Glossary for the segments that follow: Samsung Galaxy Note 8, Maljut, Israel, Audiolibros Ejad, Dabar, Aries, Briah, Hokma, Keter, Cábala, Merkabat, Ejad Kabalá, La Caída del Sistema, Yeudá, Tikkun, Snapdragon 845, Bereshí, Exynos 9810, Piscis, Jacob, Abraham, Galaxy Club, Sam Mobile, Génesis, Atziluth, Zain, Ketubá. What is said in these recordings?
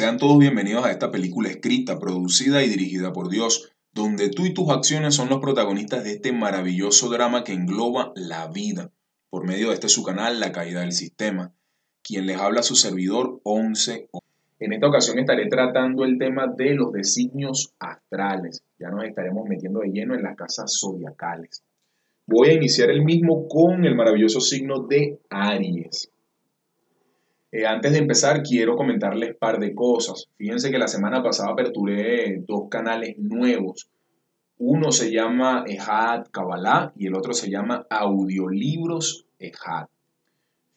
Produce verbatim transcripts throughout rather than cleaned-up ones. Sean todos bienvenidos a esta película escrita, producida y dirigida por Dios, donde tú y tus acciones son los protagonistas de este maravilloso drama que engloba la vida, por medio de este su canal, La Caída del Sistema, quien les habla su servidor once. En esta ocasión estaré tratando el tema de los designios astrales, ya nos estaremos metiendo de lleno en las casas zodiacales. Voy a iniciar el mismo con el maravilloso signo de Aries. Eh, antes de empezar, quiero comentarles un par de cosas. Fíjense que la semana pasada aperturé dos canales nuevos. Uno se llama Ejad Kabalá y el otro se llama Audiolibros Ejad.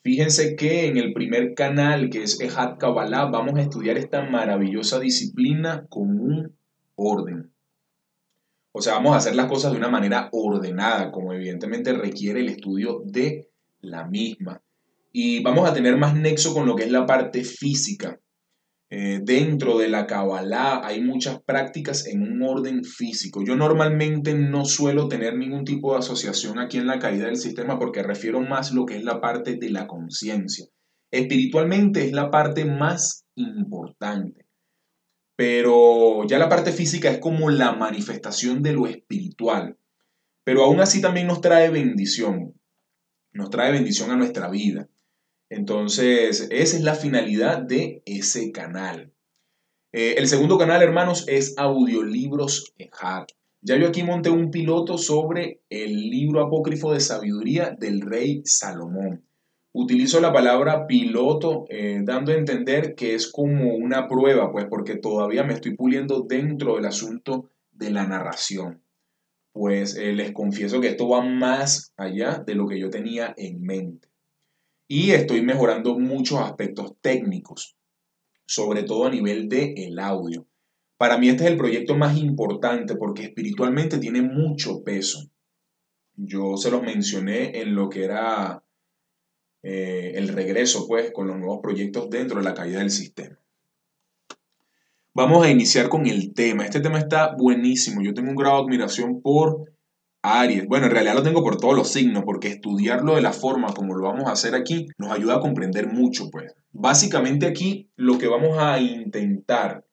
Fíjense que en el primer canal, que es Ejad Kabalá, vamos a estudiar esta maravillosa disciplina con un orden. O sea, vamos a hacer las cosas de una manera ordenada, como evidentemente requiere el estudio de la misma. Y vamos a tener más nexo con lo que es la parte física. Eh, dentro de la Kabbalah hay muchas prácticas en un orden físico. Yo normalmente no suelo tener ningún tipo de asociación aquí en La Caída del Sistema porque refiero más lo que es la parte de la conciencia. Espiritualmente es la parte más importante. Pero ya la parte física es como la manifestación de lo espiritual. Pero aún así también nos trae bendición. Nos trae bendición a nuestra vida. Entonces, esa es la finalidad de ese canal. Eh, el segundo canal, hermanos, es Audiolibros Ejad. Ya yo aquí monté un piloto sobre el libro apócrifo de sabiduría del rey Salomón. Utilizo la palabra piloto eh, dando a entender que es como una prueba, pues, porque todavía me estoy puliendo dentro del asunto de la narración. Pues eh, les confieso que esto va más allá de lo que yo tenía en mente. Y estoy mejorando muchos aspectos técnicos, sobre todo a nivel del audio. Para mí este es el proyecto más importante porque espiritualmente tiene mucho peso. Yo se los mencioné en lo que era eh, el regreso, pues, con los nuevos proyectos dentro de La Caída del Sistema. Vamos a iniciar con el tema. Este tema está buenísimo. Yo tengo un grado de admiración por Aries. Bueno, en realidad lo tengo por todos los signos, porque estudiarlo de la forma como lo vamos a hacer aquí nos ayuda a comprender mucho, pues. Básicamente aquí lo que vamos a intentar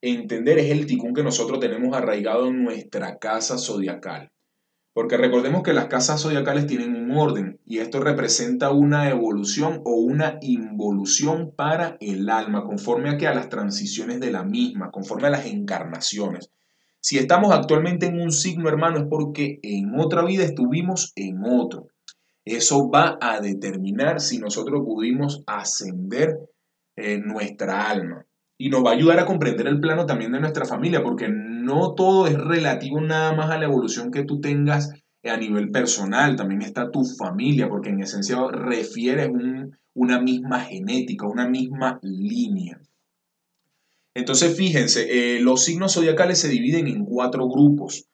entender es el Tikkun que nosotros tenemos arraigado en nuestra casa zodiacal. Porque recordemos que las casas zodiacales tienen un orden y esto representa una evolución o una involución para el alma, conforme a que a las transiciones de la misma, conforme a las encarnaciones. Si estamos actualmente en un signo, hermano, es porque en otra vida estuvimos en otro. Eso va a determinar si nosotros pudimos ascender en nuestra alma. Y nos va a ayudar a comprender el plano también de nuestra familia, porque no todo es relativo nada más a la evolución que tú tengas a nivel personal. También está tu familia, porque en esencia refieres un, una misma genética, una misma línea. Entonces, fíjense, eh, los signos zodiacales se dividen en cuatro grupos.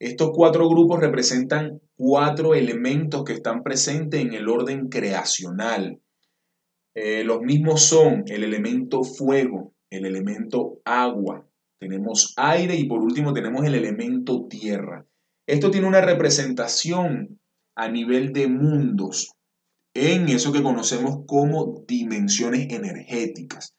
Estos cuatro grupos representan cuatro elementos que están presentes en el orden creacional. Eh, los mismos son el elemento fuego, el elemento agua, tenemos aire y por último tenemos el elemento tierra. Esto tiene una representación a nivel de mundos, en eso que conocemos como dimensiones energéticas.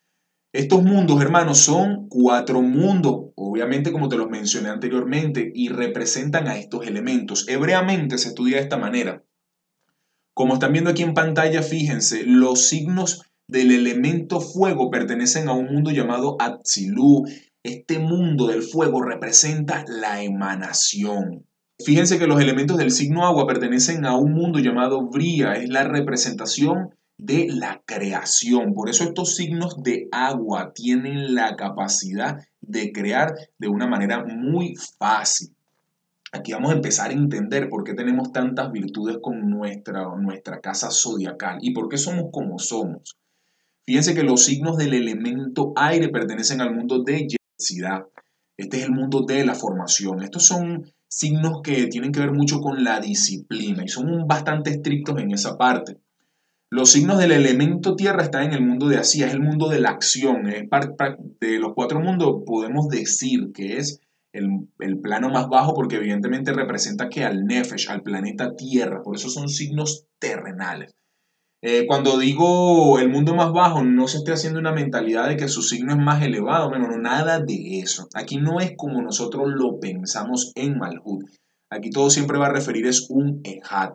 Estos mundos, hermanos, son cuatro mundos, obviamente como te los mencioné anteriormente, y representan a estos elementos. Hebreamente se estudia de esta manera. Como están viendo aquí en pantalla, fíjense, los signos del elemento fuego pertenecen a un mundo llamado Atziluth. Este mundo del fuego representa la emanación. Fíjense que los elementos del signo agua pertenecen a un mundo llamado Briah, es la representación de la creación. Por eso estos signos de agua tienen la capacidad de crear de una manera muy fácil. Aquí vamos a empezar a entender por qué tenemos tantas virtudes con nuestra, nuestra casa zodiacal y por qué somos como somos. Fíjense que los signos del elemento aire pertenecen al mundo de Yetzirah. Este es el mundo de la formación. Estos son signos que tienen que ver mucho con la disciplina y son bastante estrictos en esa parte. Los signos del elemento tierra están en el mundo de Asia, es el mundo de la acción. De los cuatro mundos podemos decir que es el, el plano más bajo porque evidentemente representa que al Nefesh, al planeta tierra, por eso son signos terrenales. Eh, cuando digo el mundo más bajo, no se esté haciendo una mentalidad de que su signo es más elevado, bueno, nada de eso. Aquí no es como nosotros lo pensamos en Maljut. Aquí todo siempre va a referir es un Ejad.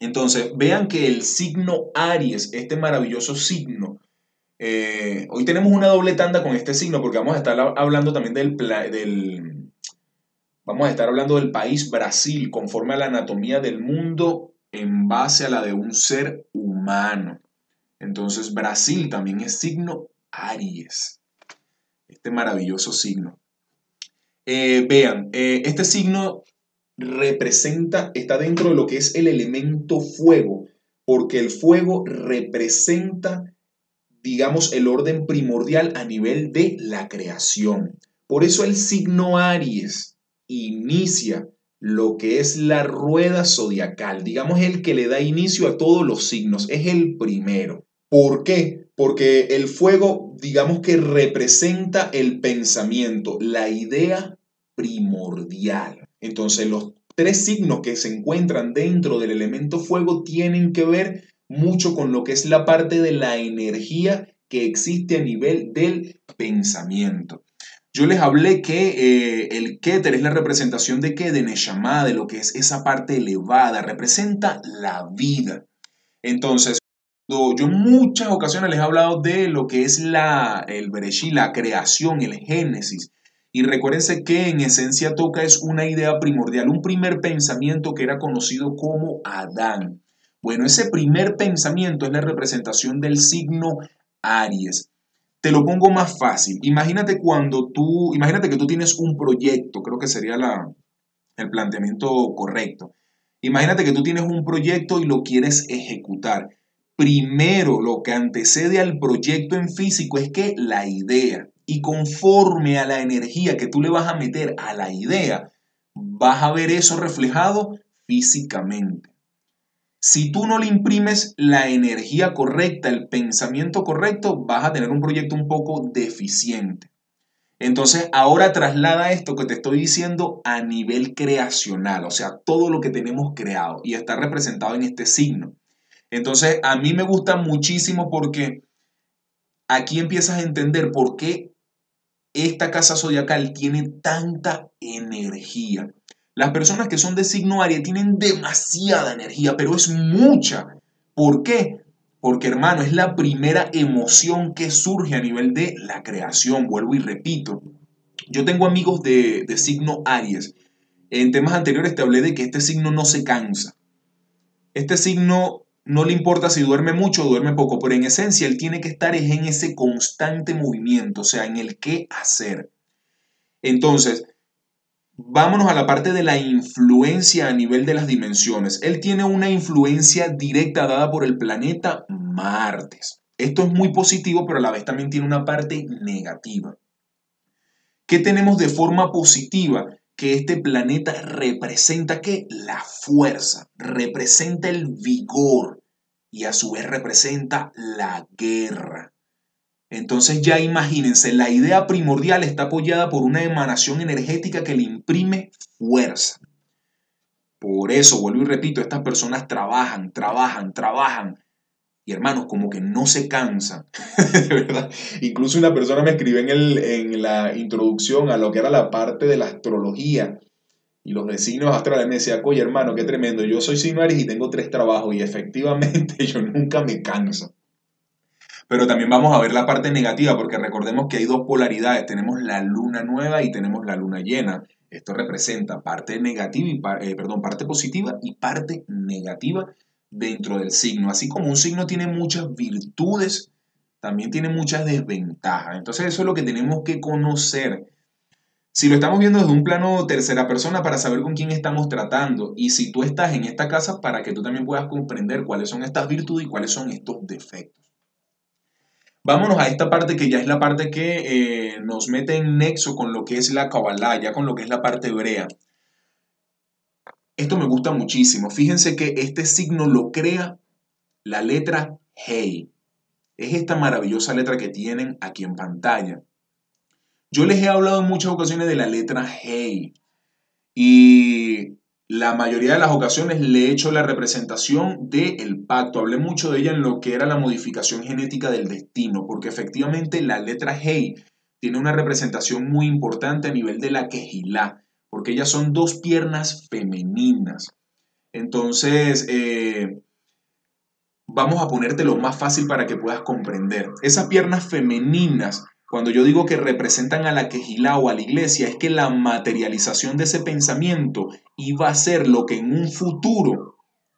Entonces, vean que el signo Aries, este maravilloso signo, eh, hoy tenemos una doble tanda con este signo porque vamos a estar hablando también del, del, vamos a estar hablando del país Brasil conforme a la anatomía del mundo en base a la de un ser humano. Entonces Brasil también es signo Aries, este maravilloso signo. Eh, vean, eh, este signo representa, está dentro de lo que es el elemento fuego, porque el fuego representa, digamos, el orden primordial a nivel de la creación. Por eso el signo Aries inicia lo que es la rueda zodiacal, digamos el que le da inicio a todos los signos, es el primero. ¿Por qué? Porque el fuego, digamos que representa el pensamiento, la idea primordial. Entonces los tres signos que se encuentran dentro del elemento fuego tienen que ver mucho con lo que es la parte de la energía que existe a nivel del pensamiento. Yo les hablé que eh, el Keter es la representación de qué, de Neshama, de lo que es esa parte elevada, representa la vida. Entonces, yo en muchas ocasiones les he hablado de lo que es la, el Bereshí, la creación, el Génesis. Y recuérdense que en esencia toca es una idea primordial, un primer pensamiento que era conocido como Adán. Bueno, ese primer pensamiento es la representación del signo Aries. Te lo pongo más fácil. Imagínate cuando tú, imagínate que tú tienes un proyecto, creo que sería la, el planteamiento correcto. Imagínate que tú tienes un proyecto y lo quieres ejecutar. Primero, lo que antecede al proyecto en físico es que la idea, y conforme a la energía que tú le vas a meter a la idea, vas a ver eso reflejado físicamente. Si tú no le imprimes la energía correcta, el pensamiento correcto, vas a tener un proyecto un poco deficiente. Entonces, ahora traslada esto que te estoy diciendo a nivel creacional, o sea, todo lo que tenemos creado y está representado en este signo. Entonces, a mí me gusta muchísimo porque aquí empiezas a entender por qué esta casa zodiacal tiene tanta energía. Las personas que son de signo Aries tienen demasiada energía, pero es mucha. ¿Por qué? Porque, hermano, es la primera emoción que surge a nivel de la creación. Vuelvo y repito. Yo tengo amigos de, de signo Aries. En temas anteriores te hablé de que este signo no se cansa. Este signo no le importa si duerme mucho o duerme poco, pero en esencia él tiene que estar en ese constante movimiento, o sea, en el qué hacer. Entonces, vámonos a la parte de la influencia a nivel de las dimensiones. Él tiene una influencia directa dada por el planeta Marte. Esto es muy positivo, pero a la vez también tiene una parte negativa. ¿Qué tenemos de forma positiva? Que este planeta representa ¿qué? La fuerza, representa el vigor y a su vez representa la guerra. Entonces ya imagínense, la idea primordial está apoyada por una emanación energética que le imprime fuerza. Por eso, vuelvo y repito, estas personas trabajan, trabajan, trabajan. Y hermanos, como que no se cansan, de verdad. Incluso una persona me escribió en, el, en la introducción a lo que era la parte de la astrología y los de signos astrales. Me decía, oye hermano, qué tremendo, yo soy signo Aries y tengo tres trabajos y efectivamente yo nunca me canso. Pero también vamos a ver la parte negativa, porque recordemos que hay dos polaridades. Tenemos la luna nueva y tenemos la luna llena. Esto representa parte negativa y par eh, perdón, parte positiva y parte negativa dentro del signo. Así como un signo tiene muchas virtudes, también tiene muchas desventajas. Entonces eso es lo que tenemos que conocer. Si lo estamos viendo desde un plano tercera persona, para saber con quién estamos tratando. Y si tú estás en esta casa, para que tú también puedas comprender cuáles son estas virtudes y cuáles son estos defectos. Vámonos a esta parte que ya es la parte que eh, nos mete en nexo con lo que es la Cábala, ya con lo que es la parte hebrea. Esto me gusta muchísimo. Fíjense que este signo lo crea la letra Hei. Es esta maravillosa letra que tienen aquí en pantalla. Yo les he hablado en muchas ocasiones de la letra Hei. Y la mayoría de las ocasiones le he hecho la representación del pacto. Hablé mucho de ella en lo que era la modificación genética del destino, porque efectivamente la letra Hei tiene una representación muy importante a nivel de la Kehilá, porque ellas son dos piernas femeninas. Entonces, eh, vamos a ponértelo más fácil para que puedas comprender. Esas piernas femeninas, cuando yo digo que representan a la Kehilá o a la iglesia, es que la materialización de ese pensamiento iba a ser lo que en un futuro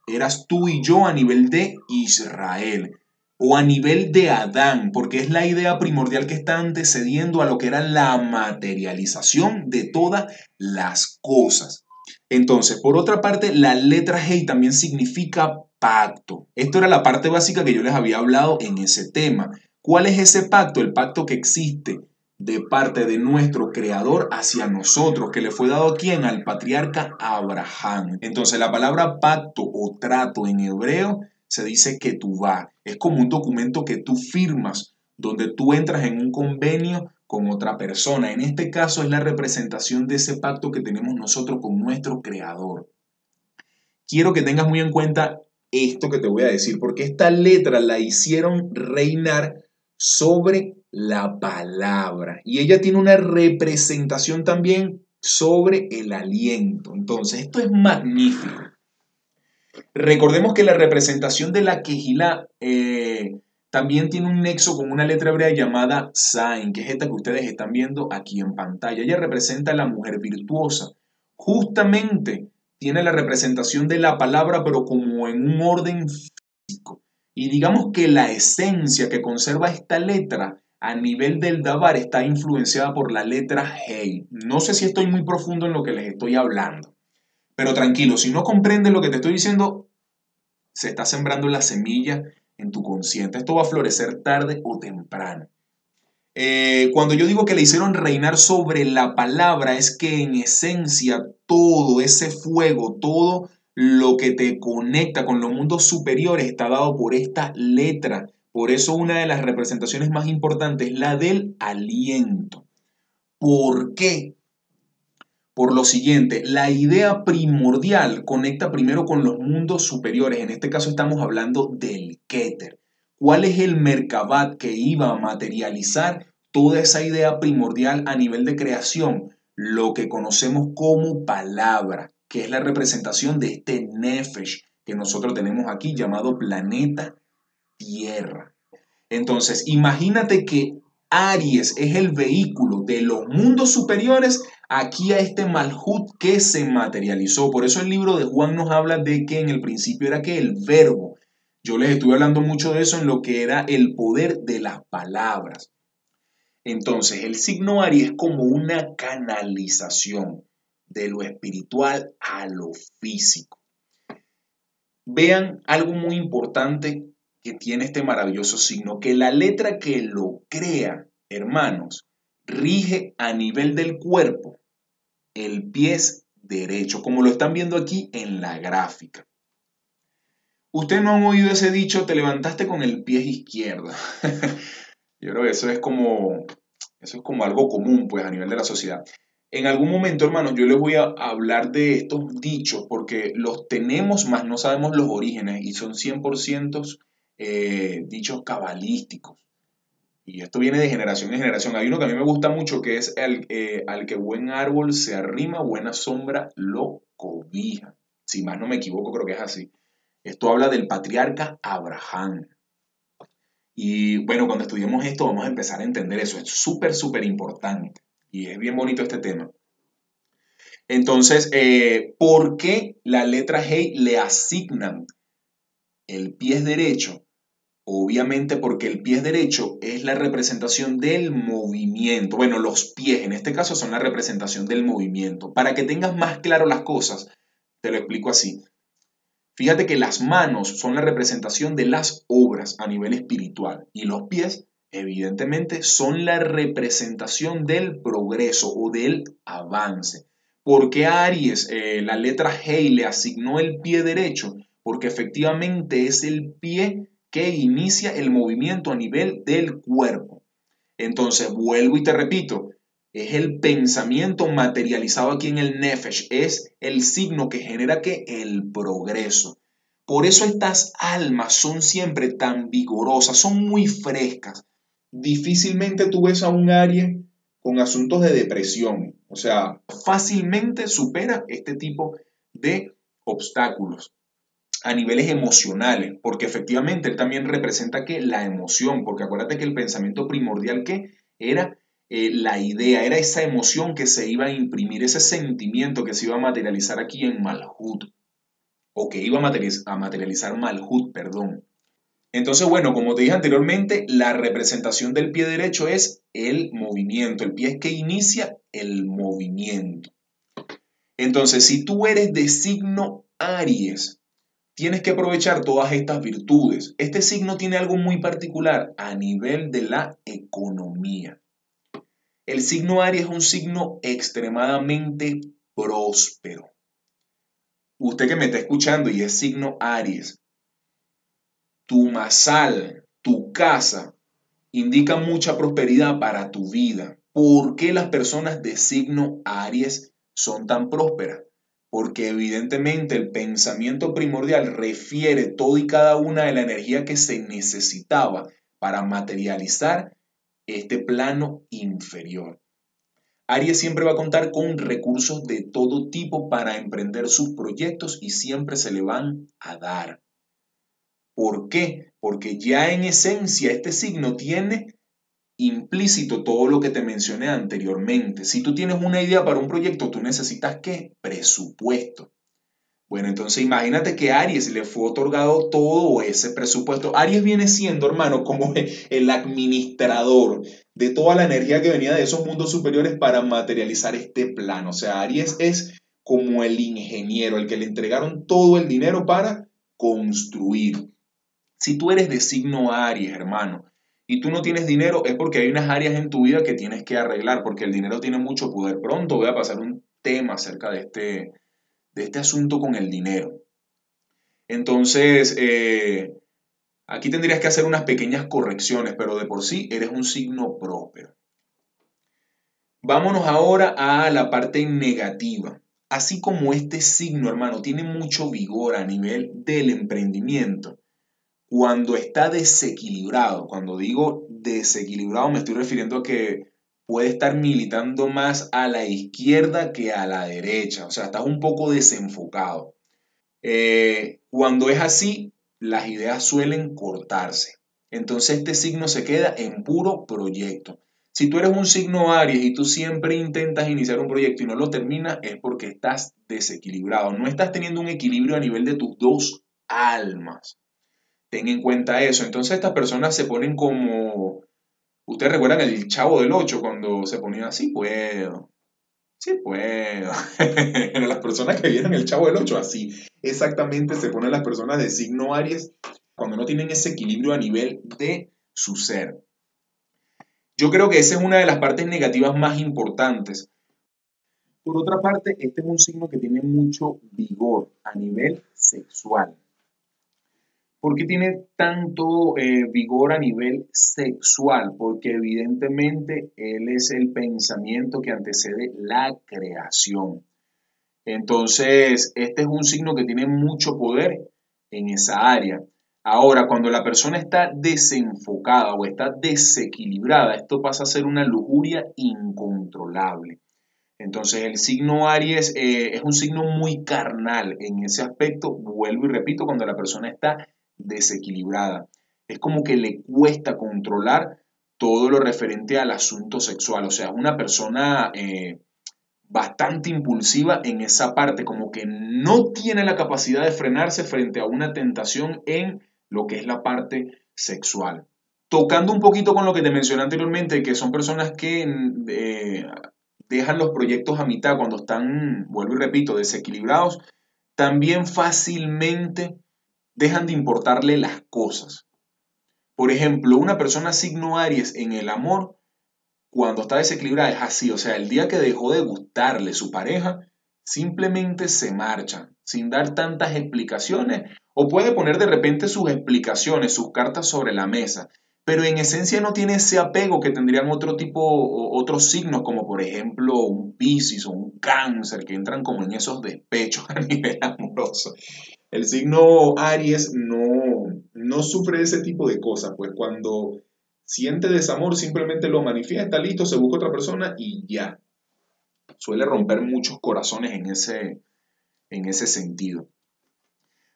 eras tú y yo a nivel de Israel o a nivel de Adán, porque es la idea primordial que está antecediendo a lo que era la materialización de todas las cosas. Entonces, por otra parte, la letra Hei también significa pacto. Esto era la parte básica que yo les había hablado en ese tema. ¿Cuál es ese pacto? El pacto que existe de parte de nuestro Creador hacia nosotros, que le fue dado a quién? Al patriarca Abraham. Entonces la palabra pacto o trato en hebreo se dice ketubá. Es como un documento que tú firmas, donde tú entras en un convenio con otra persona. En este caso es la representación de ese pacto que tenemos nosotros con nuestro Creador. Quiero que tengas muy en cuenta esto que te voy a decir, porque esta letra la hicieron reinar sobre la palabra y ella tiene una representación también sobre el aliento. Entonces, esto es magnífico. Recordemos que la representación de la Kehilá eh, también tiene un nexo con una letra hebrea llamada Zain, que es esta que ustedes están viendo aquí en pantalla. Ella representa a la mujer virtuosa. Justamente tiene la representación de la palabra, pero como en un orden físico. Y digamos que la esencia que conserva esta letra a nivel del Dabar está influenciada por la letra Hei. No sé si estoy muy profundo en lo que les estoy hablando, pero tranquilo, si no comprendes lo que te estoy diciendo, se está sembrando la semilla en tu consciente. Esto va a florecer tarde o temprano. Eh, cuando yo digo que le hicieron reinar sobre la palabra, es que en esencia todo ese fuego, todo lo que te conecta con los mundos superiores está dado por esta letra. Por eso una de las representaciones más importantes es la del aliento. ¿Por qué? Por lo siguiente, la idea primordial conecta primero con los mundos superiores. En este caso estamos hablando del Keter. ¿Cuál es el Merkabat que iba a materializar toda esa idea primordial a nivel de creación? Lo que conocemos como palabra, que es la representación de este Nefesh que nosotros tenemos aquí llamado planeta Tierra. Entonces, imagínate que Aries es el vehículo de los mundos superiores aquí a este Maljut que se materializó. Por eso el libro de Juan nos habla de que en el principio era que el verbo. Yo les estuve hablando mucho de eso en lo que era el poder de las palabras. Entonces, el signo Aries es como una canalización de lo espiritual a lo físico. Vean algo muy importante que tiene este maravilloso signo, que la letra que lo crea, hermanos, rige a nivel del cuerpo el pie derecho, como lo están viendo aquí en la gráfica. Ustedes no han oído ese dicho, te levantaste con el pie izquierdo. Yo creo que eso es como, eso es como algo común, pues, a nivel de la sociedad. En algún momento, hermanos, yo les voy a hablar de estos dichos porque los tenemos, más no sabemos los orígenes y son cien por ciento eh, dichos cabalísticos. Y esto viene de generación en generación. Hay uno que a mí me gusta mucho que es el, eh, al que buen árbol se arrima, buena sombra lo cobija. Si más no me equivoco, creo que es así. Esto habla del patriarca Abraham. Y bueno, cuando estudiemos esto vamos a empezar a entender eso. Es súper, súper importante. Y es bien bonito este tema. Entonces, eh, ¿por qué la letra Hei le asignan el pie derecho? Obviamente porque el pie derecho es la representación del movimiento. Bueno, los pies en este caso son la representación del movimiento. Para que tengas más claro las cosas, te lo explico así. Fíjate que las manos son la representación de las obras a nivel espiritual y los pies, evidentemente, son la representación del progreso o del avance. ¿Por qué a Aries eh, la letra Hei le asignó el pie derecho? Porque efectivamente es el pie que inicia el movimiento a nivel del cuerpo. Entonces, vuelvo y te repito, Es el pensamiento materializado aquí en el Nefesh. Es el signo que genera que el progreso. Por eso estas almas son siempre tan vigorosas, son muy frescas. Difícilmente tú ves a un Aries con asuntos de depresión. O sea, fácilmente supera este tipo de obstáculos a niveles emocionales, porque efectivamente él también representa que la emoción, porque acuérdate que el pensamiento primordial que era eh, la idea, era esa emoción que se iba a imprimir, ese sentimiento que se iba a materializar aquí en Maljut, o que iba a materializar, a materializar Maljut, perdón. Entonces, bueno, como te dije anteriormente, la representación del pie derecho es el movimiento, el pie es que inicia el movimiento. Entonces, si tú eres de signo Aries, tienes que aprovechar todas estas virtudes. Este signo tiene algo muy particular a nivel de la economía. El signo Aries es un signo extremadamente próspero. Usted que me está escuchando y es signo Aries, tu masal, tu casa, indica mucha prosperidad para tu vida. ¿Por qué las personas de signo Aries son tan prósperas? Porque evidentemente el pensamiento primordial refiere todo y cada una de la energía que se necesitaba para materializar este plano inferior. Aries siempre va a contar con recursos de todo tipo para emprender sus proyectos y siempre se le van a dar. ¿Por qué? Porque ya en esencia este signo tiene implícito todo lo que te mencioné anteriormente. Si tú tienes una idea para un proyecto, tú necesitas ¿qué? Presupuesto. Bueno, entonces imagínate que Aries le fue otorgado todo ese presupuesto. Aries viene siendo, hermano, como el administrador de toda la energía que venía de esos mundos superiores para materializar este plano. O sea, Aries es como el ingeniero, el que le entregaron todo el dinero para construir. Si tú eres de signo Aries, hermano, y tú no tienes dinero, es porque hay unas áreas en tu vida que tienes que arreglar, porque el dinero tiene mucho poder. Pronto voy a pasar un tema acerca de este, de este asunto con el dinero. Entonces, eh, aquí tendrías que hacer unas pequeñas correcciones, pero de por sí eres un signo próspero. Vámonos ahora a la parte negativa. Así como este signo, hermano, tiene mucho vigor a nivel del emprendimiento, cuando está desequilibrado, cuando digo desequilibrado me estoy refiriendo a que puede estar militando más a la izquierda que a la derecha. O sea, estás un poco desenfocado. Eh, cuando es así, las ideas suelen cortarse. Entonces este signo se queda en puro proyecto. Si tú eres un signo Aries y tú siempre intentas iniciar un proyecto y no lo terminas, es porque estás desequilibrado. No estás teniendo un equilibrio a nivel de tus dos almas. Ten en cuenta eso. Entonces estas personas se ponen como... ¿Ustedes recuerdan el Chavo del ocho cuando se ponía así? Puedo. Sí puedo. Las personas que vieron el Chavo del ocho, así. Exactamente se ponen las personas de signo Aries cuando no tienen ese equilibrio a nivel de su ser. Yo creo que esa es una de las partes negativas más importantes. Por otra parte, este es un signo que tiene mucho vigor a nivel sexual. ¿Por qué tiene tanto eh, vigor a nivel sexual? Porque evidentemente él es el pensamiento que antecede la creación. Entonces, este es un signo que tiene mucho poder en esa área. Ahora, cuando la persona está desenfocada o está desequilibrada, esto pasa a ser una lujuria incontrolable. Entonces el signo Aries eh, es un signo muy carnal en ese aspecto, vuelvo y repito, cuando la persona está desequilibrada. Es como que le cuesta controlar todo lo referente al asunto sexual. O sea, es una persona eh, bastante impulsiva en esa parte, como que no tiene la capacidad de frenarse frente a una tentación en lo que es la parte sexual. Tocando un poquito con lo que te mencioné anteriormente, que son personas que eh, dejan los proyectos a mitad cuando están, vuelvo y repito, desequilibrados, también fácilmente dejan de importarle las cosas. Por ejemplo, una persona signo Aries en el amor, cuando está desequilibrada es así. O sea, el día que dejó de gustarle su pareja, simplemente se marcha sin dar tantas explicaciones, o puede poner de repente sus explicaciones, sus cartas sobre la mesa, pero en esencia no tiene ese apego que tendrían otro tipo, otros signos, como por ejemplo un Piscis o un Cáncer, que entran como en esos despechos a nivel amoroso. El signo Aries no, no sufre ese tipo de cosas, pues cuando siente desamor simplemente lo manifiesta, listo, se busca otra persona y ya. Suele romper muchos corazones en ese, en ese sentido.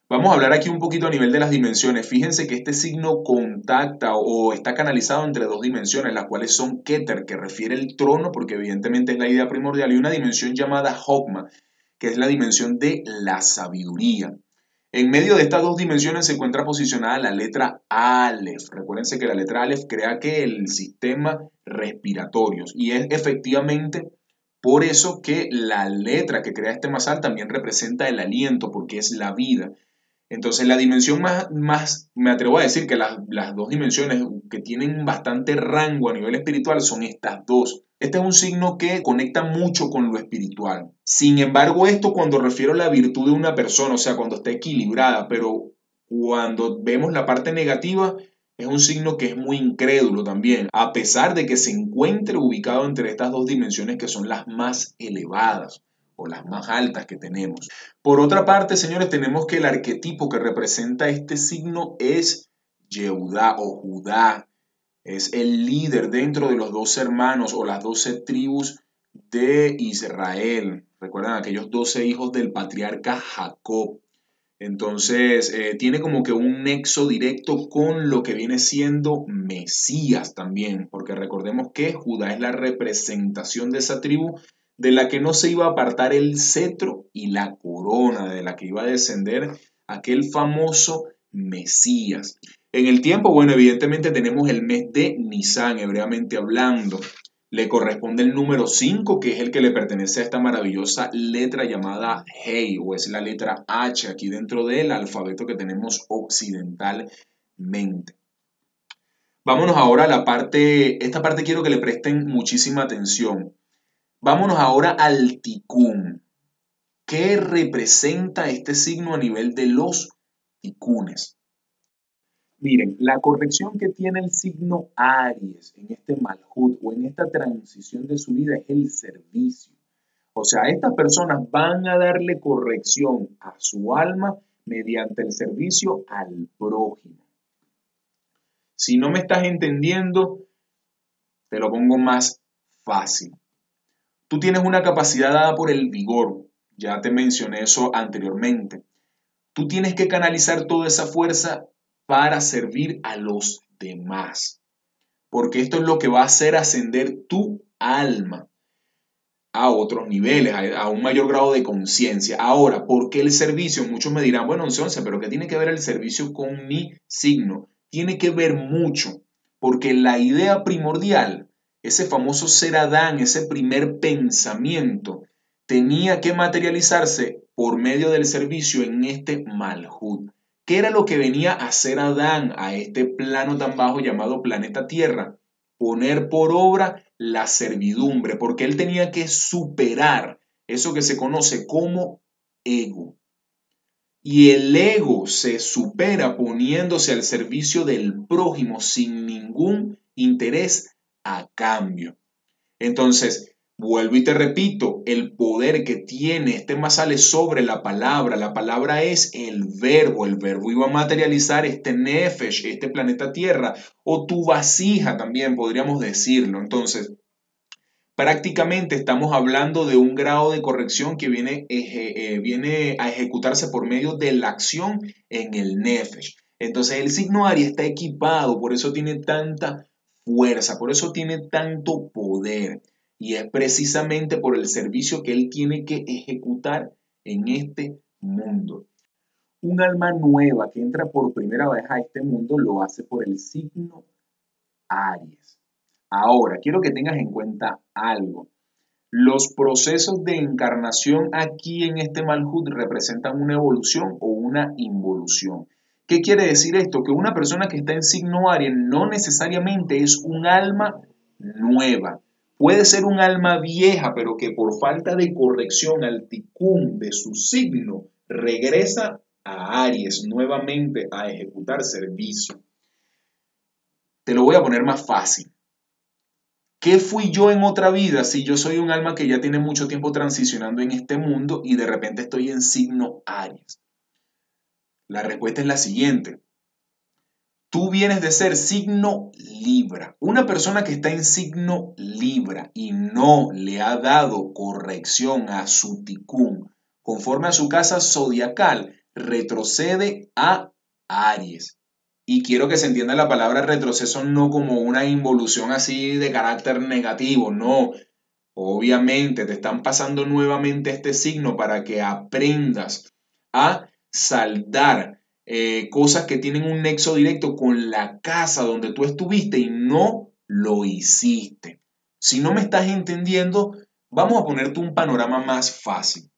Vamos a hablar aquí un poquito a nivel de las dimensiones. Fíjense que este signo contacta o está canalizado entre dos dimensiones, las cuales son Keter, que refiere el trono, porque evidentemente es la idea primordial, y una dimensión llamada Hokma, que es la dimensión de la sabiduría. En medio de estas dos dimensiones se encuentra posicionada la letra Aleph. Recuérdense que la letra Aleph crea que el sistema respiratorio, y es efectivamente por eso que la letra que crea este masal también representa el aliento, porque es la vida. Entonces la dimensión más, más me atrevo a decir que las, las dos dimensiones que tienen bastante rango a nivel espiritual son estas dos. Este es un signo que conecta mucho con lo espiritual. Sin embargo, esto cuando refiero a la virtud de una persona, o sea, cuando está equilibrada, pero cuando vemos la parte negativa, es un signo que es muy incrédulo también, a pesar de que se encuentre ubicado entre estas dos dimensiones que son las más elevadas o las más altas que tenemos. Por otra parte, señores, tenemos que el arquetipo que representa este signo es Yeudá o Judá. Es el líder dentro de los doce hermanos o las doce tribus de Israel. Recuerdan aquellos doce hijos del patriarca Jacob. Entonces, eh, tiene como que un nexo directo con lo que viene siendo Mesías también, porque recordemos que Judá es la representación de esa tribu de la que no se iba a apartar el cetro y la corona, de la que iba a descender aquel famoso Mesías. En el tiempo, bueno, evidentemente tenemos el mes de Nisan, hebreamente hablando. Le corresponde el número cinco, que es el que le pertenece a esta maravillosa letra llamada Hei, o es la letra H, aquí dentro del alfabeto que tenemos occidentalmente. Vámonos ahora a la parte, esta parte quiero que le presten muchísima atención. Vámonos ahora al Tikkun. ¿Qué representa este signo a nivel de los Tikkunes? Miren, la corrección que tiene el signo Aries en este Maljut o en esta transición de su vida es el servicio. O sea, estas personas van a darle corrección a su alma mediante el servicio al prójimo. Si no me estás entendiendo, te lo pongo más fácil. Tú tienes una capacidad dada por el vigor, ya te mencioné eso anteriormente. Tú tienes que canalizar toda esa fuerza para servir a los demás, porque esto es lo que va a hacer ascender tu alma a otros niveles, a un mayor grado de conciencia. Ahora, ¿por qué el servicio? Muchos me dirán, bueno, once, once, pero ¿qué tiene que ver el servicio con mi signo? Tiene que ver mucho, porque la idea primordial, ese famoso ser Adán, ese primer pensamiento, tenía que materializarse por medio del servicio en este Maljut. ¿Qué era lo que venía a hacer Adán a este plano tan bajo llamado planeta Tierra? Poner por obra la servidumbre, porque él tenía que superar eso que se conoce como ego. Y el ego se supera poniéndose al servicio del prójimo sin ningún interés a cambio. Entonces, vuelvo y te repito, el poder que tiene este masal es sobre la palabra. La palabra es el verbo. El verbo iba a materializar este Nefesh, este planeta Tierra, o tu vasija también, podríamos decirlo. Entonces, prácticamente estamos hablando de un grado de corrección que viene, eje, eh, viene a ejecutarse por medio de la acción en el Nefesh. Entonces, el signo Aries está equipado, por eso tiene tanta fuerza, por eso tiene tanto poder. Y es precisamente por el servicio que él tiene que ejecutar en este mundo. Un alma nueva que entra por primera vez a este mundo lo hace por el signo Aries. Ahora, quiero que tengas en cuenta algo. Los procesos de encarnación aquí en este Maljut representan una evolución o una involución. ¿Qué quiere decir esto? Que una persona que está en signo Aries no necesariamente es un alma nueva. Puede ser un alma vieja, pero que por falta de corrección al Tikkun de su signo, regresa a Aries nuevamente a ejecutar servicio. Te lo voy a poner más fácil. ¿Qué fui yo en otra vida si yo soy un alma que ya tiene mucho tiempo transicionando en este mundo y de repente estoy en signo Aries? La respuesta es la siguiente. Tú vienes de ser signo Libra. Una persona que está en signo Libra y no le ha dado corrección a su Tikkun conforme a su casa zodiacal, retrocede a Aries. Y quiero que se entienda la palabra retroceso no como una involución así de carácter negativo, no. Obviamente te están pasando nuevamente este signo para que aprendas a saldar eh, cosas que tienen un nexo directo con la casa donde tú estuviste y no lo hiciste. Si no me estás entendiendo, vamos a ponerte un panorama más fácil.